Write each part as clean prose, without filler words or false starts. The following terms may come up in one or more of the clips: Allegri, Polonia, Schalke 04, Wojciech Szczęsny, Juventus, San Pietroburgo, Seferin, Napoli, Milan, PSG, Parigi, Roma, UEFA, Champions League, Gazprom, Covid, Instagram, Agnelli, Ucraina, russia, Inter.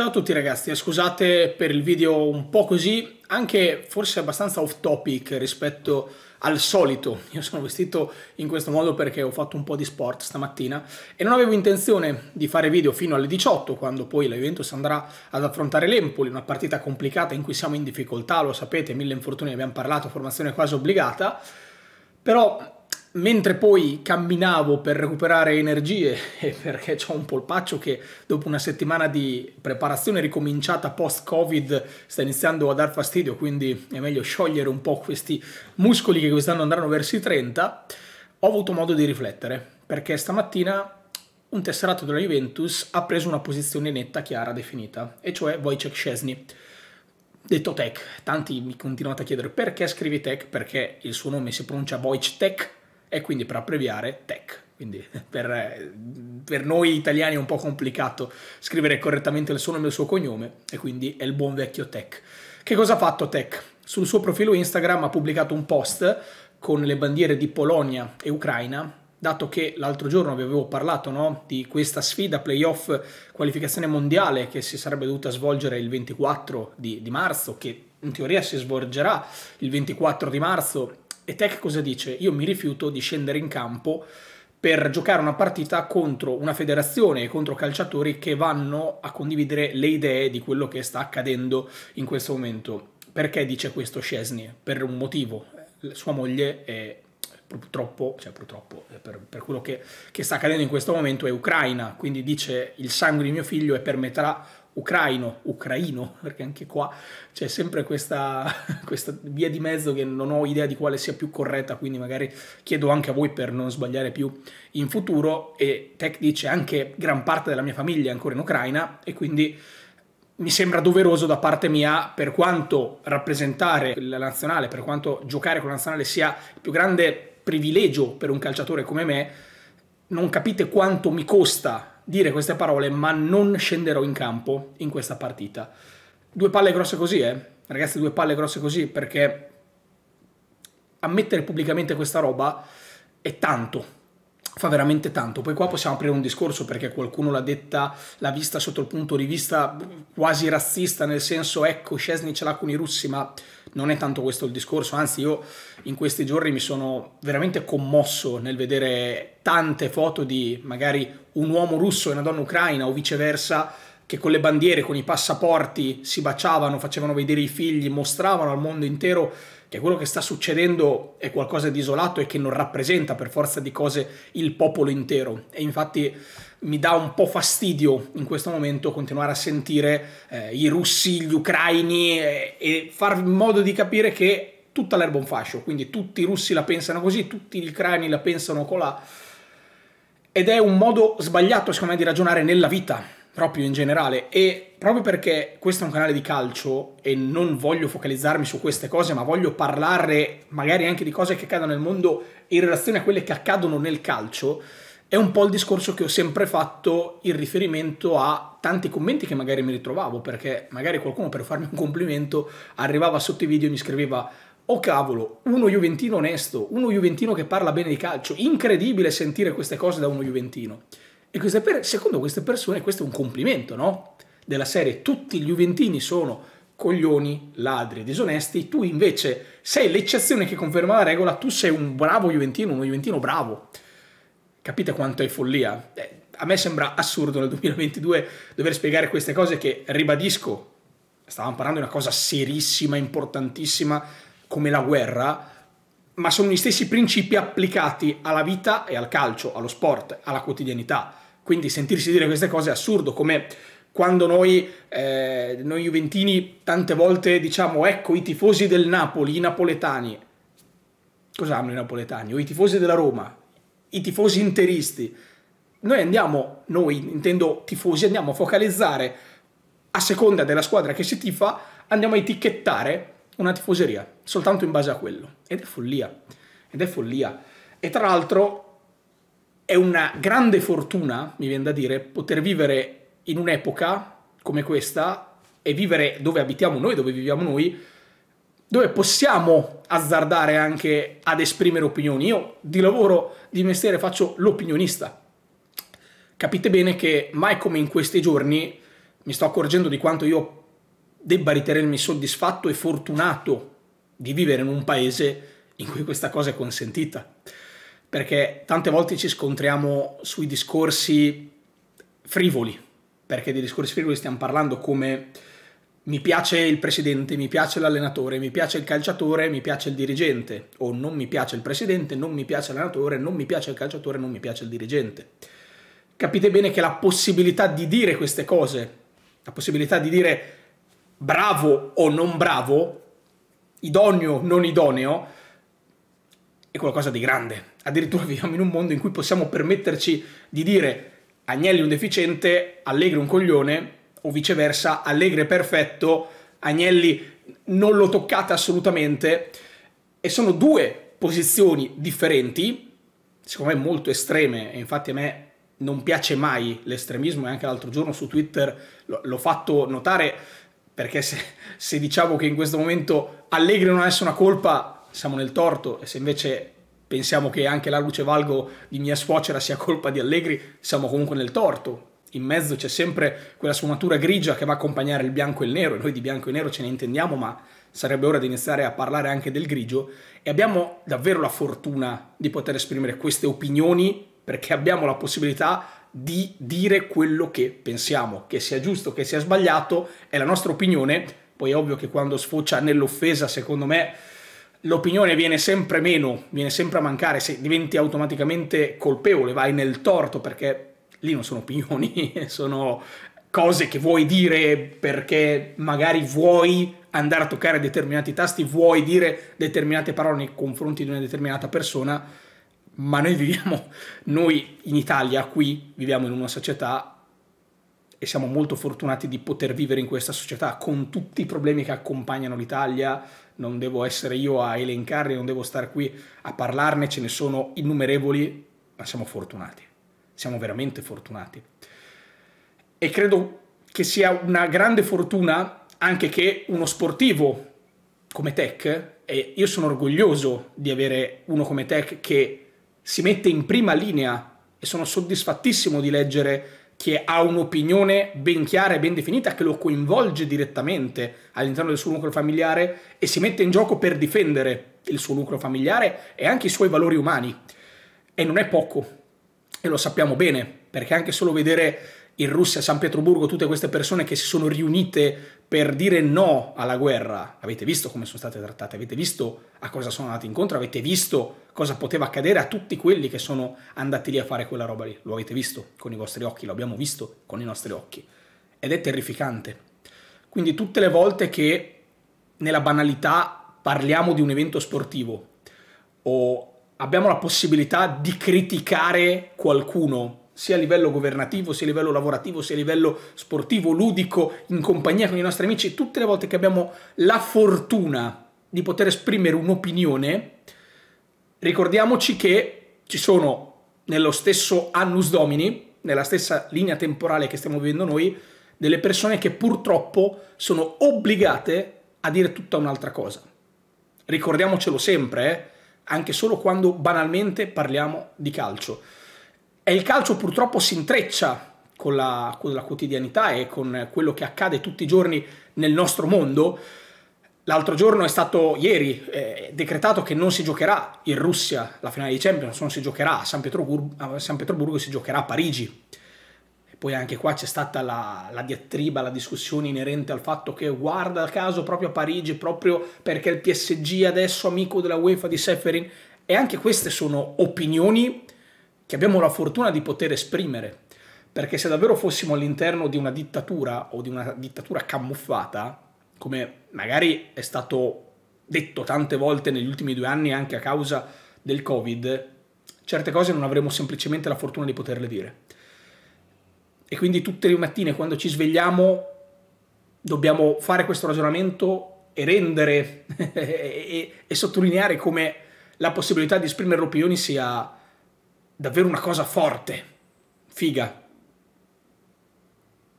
Ciao a tutti ragazzi, scusate per il video un po' così, anche forse abbastanza off topic rispetto al solito. Io sono vestito in questo modo perché ho fatto un po' di sport stamattina e non avevo intenzione di fare video fino alle 18, quando poi la Juventus andrà ad affrontare l'Empoli, una partita complicata in cui siamo in difficoltà, lo sapete, mille infortuni, abbiamo parlato, formazione quasi obbligata. Però mentre poi camminavo per recuperare energie, e perché ho un polpaccio che dopo una settimana di preparazione ricominciata post-Covid sta iniziando a dar fastidio, quindi è meglio sciogliere un po' questi muscoli che quest'anno andranno verso i 30, ho avuto modo di riflettere, perché stamattina un tesserato della Juventus ha preso una posizione netta, chiara, definita, e cioè Wojciech Szczęsny. Detto Tech, tanti mi continuate a chiedere perché scrivi Tech, perché il suo nome si pronuncia Wojciech e quindi per abbreviare Tech, quindi per noi italiani è un po' complicato scrivere correttamente il suo nome e il suo cognome, e quindi è il buon vecchio Tech. Che cosa ha fatto Tech? Sul suo profilo Instagram ha pubblicato un post con le bandiere di Polonia e Ucraina, dato che l'altro giorno vi avevo parlato, no, di questa sfida playoff qualificazione mondiale che si sarebbe dovuta svolgere il 24 di marzo, che in teoria si svolgerà il 24 di marzo, e Tech cosa dice? Io mi rifiuto di scendere in campo per giocare una partita contro una federazione e contro calciatori che vanno a condividere le idee di quello che sta accadendo in questo momento. Perché dice questo Szczęsny? Per un motivo. Sua moglie è purtroppo, per quello che sta accadendo in questo momento, è ucraina, quindi dice il sangue di mio figlio è per metà ucraino, perché anche qua c'è sempre questa via di mezzo che non ho idea di quale sia più corretta, quindi magari chiedo anche a voi per non sbagliare più in futuro. E Tech dice anche gran parte della mia famiglia è ancora in Ucraina, e quindi mi sembra doveroso da parte mia, per quanto rappresentare la nazionale, per quanto giocare con la nazionale sia il più grande privilegio per un calciatore come me, non capite quanto mi costa dire queste parole, ma non scenderò in campo in questa partita. Due palle grosse così, ragazzi, due palle grosse così, perché ammettere pubblicamente questa roba è tanto, fa veramente tanto. Poi qua possiamo aprire un discorso, perché qualcuno l'ha detta, l'ha vista sotto il punto di vista quasi razzista, nel senso ecco Szczęsny ce l'ha con i russi, ma non è tanto questo il discorso, anzi io in questi giorni mi sono veramente commosso nel vedere tante foto di magari un uomo russo e una donna ucraina o viceversa, che con le bandiere, con i passaporti si baciavano, facevano vedere i figli, mostravano al mondo intero che quello che sta succedendo è qualcosa di isolato e che non rappresenta per forza di cose il popolo intero. E infatti mi dà un po' fastidio in questo momento continuare a sentire i russi, gli ucraini, e far in modo di capire che tutta l'erba è un fascio, quindi tutti i russi la pensano così, tutti gli ucraini la pensano colà, ed è un modo sbagliato secondo me di ragionare nella vita, proprio in generale. E proprio perché questo è un canale di calcio e non voglio focalizzarmi su queste cose, ma voglio parlare magari anche di cose che accadono nel mondo in relazione a quelle che accadono nel calcio, è un po' il discorso che ho sempre fatto in riferimento a tanti commenti che magari mi ritrovavo, perché magari qualcuno per farmi un complimento arrivava sotto i video e mi scriveva «Oh cavolo, uno juventino onesto, uno juventino che parla bene di calcio, incredibile sentire queste cose da uno juventino». E secondo queste persone questo è un complimento, no? Della serie tutti gli juventini sono coglioni, ladri, disonesti, tu invece sei l'eccezione che conferma la regola, tu sei un bravo juventino, uno juventino bravo. Capite quanto è follia? A me sembra assurdo nel 2022 dover spiegare queste cose che, ribadisco, stavamo parlando di una cosa serissima, importantissima come la guerra, ma sono gli stessi principi applicati alla vita e al calcio, allo sport, alla quotidianità. Quindi sentirsi dire queste cose è assurdo, come quando noi juventini tante volte diciamo ecco i tifosi del Napoli, i napoletani, cosa hanno i napoletani? O i tifosi della Roma, i tifosi interisti. Noi intendo tifosi, andiamo a focalizzare a seconda della squadra che si tifa, andiamo a etichettare una tifoseria soltanto in base a quello, ed è follia, ed è follia. E tra l'altro è una grande fortuna, mi viene da dire, poter vivere in un'epoca come questa e vivere dove abitiamo noi, dove viviamo noi, dove possiamo azzardare anche ad esprimere opinioni. Io di lavoro, di mestiere, faccio l'opinionista. Capite bene che mai come in questi giorni mi sto accorgendo di quanto io debba ritenermi soddisfatto e fortunato di vivere in un paese in cui questa cosa è consentita, perché tante volte ci scontriamo sui discorsi frivoli, perché dei discorsi frivoli stiamo parlando come mi piace il presidente, mi piace l'allenatore, mi piace il calciatore, mi piace il dirigente, o non mi piace il presidente, non mi piace l'allenatore, non mi piace il calciatore, non mi piace il dirigente. Capite bene che la possibilità di dire queste cose, la possibilità di dire bravo o non bravo, idoneo o non idoneo, è qualcosa di grande. Addirittura viviamo in un mondo in cui possiamo permetterci di dire Agnelli un deficiente, Allegri un coglione, o viceversa, Allegri è perfetto, Agnelli non lo toccate assolutamente, e sono due posizioni differenti, secondo me molto estreme, e infatti a me non piace mai l'estremismo, e anche l'altro giorno su Twitter l'ho fatto notare, perché se diciamo che in questo momento Allegri non ha nessuna colpa, siamo nel torto, e se invece pensiamo che anche la luce valgo di mia suocera sia colpa di Allegri, siamo comunque nel torto. In mezzo c'è sempre quella sfumatura grigia che va a accompagnare il bianco e il nero, e noi di bianco e nero ce ne intendiamo, ma sarebbe ora di iniziare a parlare anche del grigio, e abbiamo davvero la fortuna di poter esprimere queste opinioni, perché abbiamo la possibilità di dire quello che pensiamo, che sia giusto, che sia sbagliato, è la nostra opinione. Poi è ovvio che quando sfocia nell'offesa, secondo me, l'opinione viene sempre meno, viene sempre a mancare, se diventi automaticamente colpevole, vai nel torto, perché lì non sono opinioni, sono cose che vuoi dire perché magari vuoi andare a toccare determinati tasti, vuoi dire determinate parole nei confronti di una determinata persona. Ma noi viviamo, noi in Italia, qui, viviamo in una società e siamo molto fortunati di poter vivere in questa società con tutti i problemi che accompagnano l'Italia. Non devo essere io a elencarli, non devo stare qui a parlarne, ce ne sono innumerevoli, ma siamo fortunati, siamo veramente fortunati. E credo che sia una grande fortuna anche che uno sportivo come Tech, e io sono orgoglioso di avere uno come Tech che si mette in prima linea, e sono soddisfattissimo di leggere che ha un'opinione ben chiara e ben definita, che lo coinvolge direttamente all'interno del suo nucleo familiare e si mette in gioco per difendere il suo nucleo familiare e anche i suoi valori umani. E non è poco, e lo sappiamo bene, perché anche solo vedere in Russia, a San Pietroburgo, tutte queste persone che si sono riunite per dire no alla guerra, avete visto come sono state trattate, avete visto a cosa sono andati incontro, avete visto cosa poteva accadere a tutti quelli che sono andati lì a fare quella roba lì, lo avete visto con i vostri occhi, lo abbiamo visto con i nostri occhi, ed è terrificante. Quindi tutte le volte che nella banalità parliamo di un evento sportivo o abbiamo la possibilità di criticare qualcuno, sia a livello governativo, sia a livello lavorativo, sia a livello sportivo, ludico, in compagnia con i nostri amici, tutte le volte che abbiamo la fortuna di poter esprimere un'opinione, ricordiamoci che ci sono nello stesso annus domini, nella stessa linea temporale che stiamo vivendo noi, delle persone che purtroppo sono obbligate a dire tutta un'altra cosa. Ricordiamocelo sempre, anche solo quando banalmente parliamo di calcio. E il calcio purtroppo si intreccia con la quotidianità e con quello che accade tutti i giorni nel nostro mondo. L'altro giorno è stato, ieri, decretato che non si giocherà in Russia la finale di Champions, non si giocherà a San Pietroburgo, si giocherà a Parigi. E poi anche qua c'è stata la diatriba, la discussione inerente al fatto che guarda caso proprio a Parigi, proprio perché il PSG adesso amico della UEFA di Seferin. E anche queste sono opinioni che abbiamo la fortuna di poter esprimere, perché se davvero fossimo all'interno di una dittatura o di una dittatura camuffata, come magari è stato detto tante volte negli ultimi 2 anni anche a causa del Covid, certe cose non avremo semplicemente la fortuna di poterle dire. E quindi tutte le mattine quando ci svegliamo dobbiamo fare questo ragionamento e rendere e sottolineare come la possibilità di esprimere opinioni sia davvero una cosa forte, figa.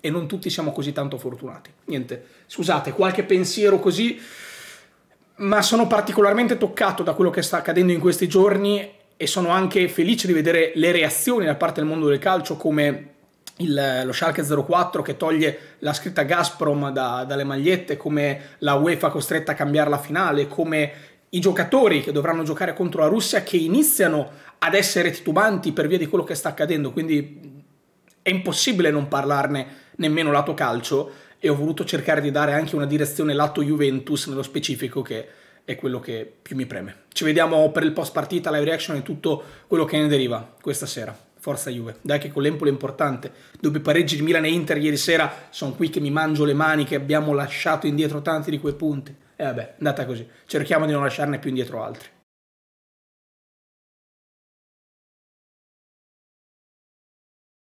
E non tutti siamo così tanto fortunati. Niente, scusate, qualche pensiero così, ma sono particolarmente toccato da quello che sta accadendo in questi giorni e sono anche felice di vedere le reazioni da parte del mondo del calcio, come lo Schalke 04 che toglie la scritta Gazprom dalle magliette, come la UEFA costretta a cambiare la finale, come i giocatori che dovranno giocare contro la Russia che iniziano ad essere titubanti per via di quello che sta accadendo, quindi è impossibile non parlarne nemmeno lato calcio, e ho voluto cercare di dare anche una direzione lato Juventus nello specifico, che è quello che più mi preme. Ci vediamo per il post partita, live reaction e tutto quello che ne deriva questa sera. Forza Juve, dai che con l'Empoli è importante. Dopo i pareggi di Milan e Inter ieri sera sono qui che mi mangio le mani, che abbiamo lasciato indietro tanti di quei punti. E vabbè, è andata così. Cerchiamo di non lasciarne più indietro altri.